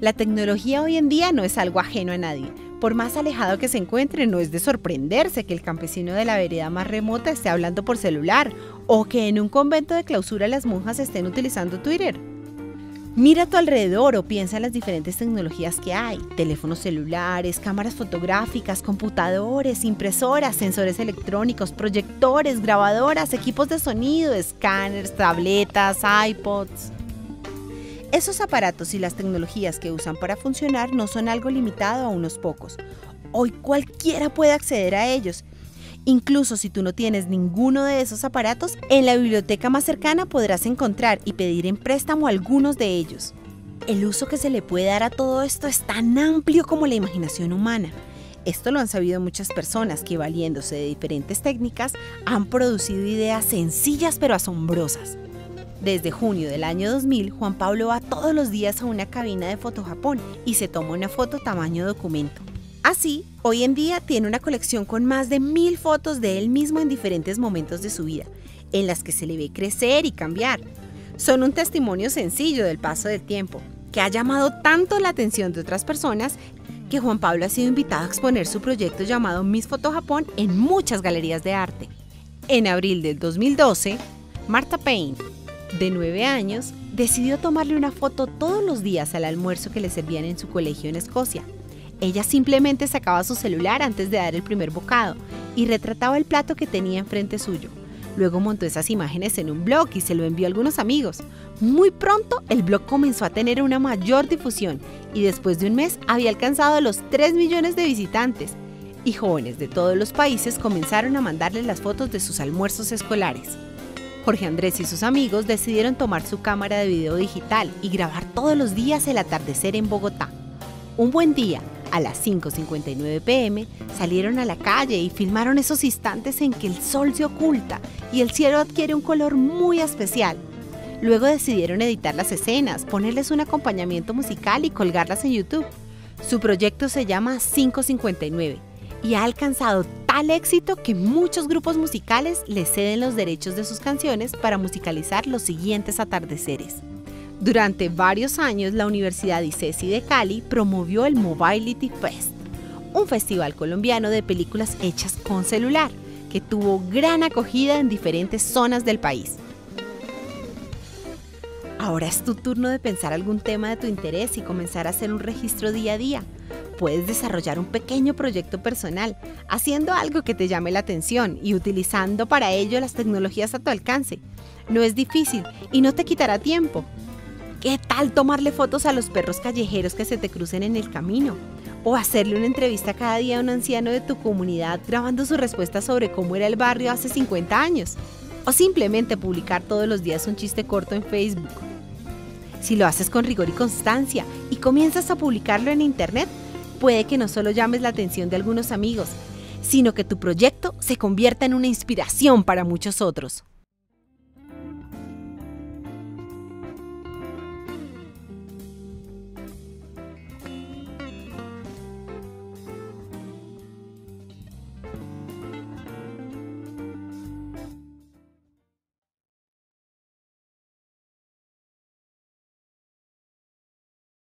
La tecnología hoy en día no es algo ajeno a nadie. Por más alejado que se encuentre, no es de sorprenderse que el campesino de la vereda más remota esté hablando por celular o que en un convento de clausura las monjas estén utilizando Twitter. Mira a tu alrededor o piensa en las diferentes tecnologías que hay: teléfonos celulares, cámaras fotográficas, computadores, impresoras, sensores electrónicos, proyectores, grabadoras, equipos de sonido, escáneres, tabletas, iPods. Esos aparatos y las tecnologías que usan para funcionar no son algo limitado a unos pocos. Hoy cualquiera puede acceder a ellos. Incluso si tú no tienes ninguno de esos aparatos, en la biblioteca más cercana podrás encontrar y pedir en préstamo algunos de ellos. El uso que se le puede dar a todo esto es tan amplio como la imaginación humana. Esto lo han sabido muchas personas que, valiéndose de diferentes técnicas, han producido ideas sencillas pero asombrosas. Desde junio del año 2000, Juan Pablo va todos los días a una cabina de FotoJapón y se toma una foto tamaño documento. Así, hoy en día tiene una colección con más de 1000 fotos de él mismo en diferentes momentos de su vida, en las que se le ve crecer y cambiar. Son un testimonio sencillo del paso del tiempo, que ha llamado tanto la atención de otras personas que Juan Pablo ha sido invitado a exponer su proyecto llamado Miss FotoJapón en muchas galerías de arte. En abril del 2012, Marta Payne, de 9 años, decidió tomarle una foto todos los días al almuerzo que le servían en su colegio en Escocia. Ella simplemente sacaba su celular antes de dar el primer bocado y retrataba el plato que tenía enfrente suyo. Luego montó esas imágenes en un blog y se lo envió a algunos amigos. Muy pronto el blog comenzó a tener una mayor difusión y después de un mes había alcanzado los 3 millones de visitantes, y jóvenes de todos los países comenzaron a mandarle las fotos de sus almuerzos escolares. Jorge Andrés y sus amigos decidieron tomar su cámara de video digital y grabar todos los días el atardecer en Bogotá. Un buen día, a las 5:59 p.m, salieron a la calle y filmaron esos instantes en que el sol se oculta y el cielo adquiere un color muy especial. Luego decidieron editar las escenas, ponerles un acompañamiento musical y colgarlas en YouTube. Su proyecto se llama 5:59 y ha alcanzado tal éxito que muchos grupos musicales le ceden los derechos de sus canciones para musicalizar los siguientes atardeceres. Durante varios años, la Universidad ICESI de Cali promovió el Mobility Fest, un festival colombiano de películas hechas con celular, que tuvo gran acogida en diferentes zonas del país. Ahora es tu turno de pensar algún tema de tu interés y comenzar a hacer un registro día a día. Puedes desarrollar un pequeño proyecto personal, haciendo algo que te llame la atención y utilizando para ello las tecnologías a tu alcance. No es difícil y no te quitará tiempo. ¿Qué tal tomarle fotos a los perros callejeros que se te crucen en el camino? O hacerle una entrevista cada día a un anciano de tu comunidad grabando su respuesta sobre cómo era el barrio hace 50 años. O simplemente publicar todos los días un chiste corto en Facebook. Si lo haces con rigor y constancia y comienzas a publicarlo en internet, puede que no solo llames la atención de algunos amigos, sino que tu proyecto se convierta en una inspiración para muchos otros.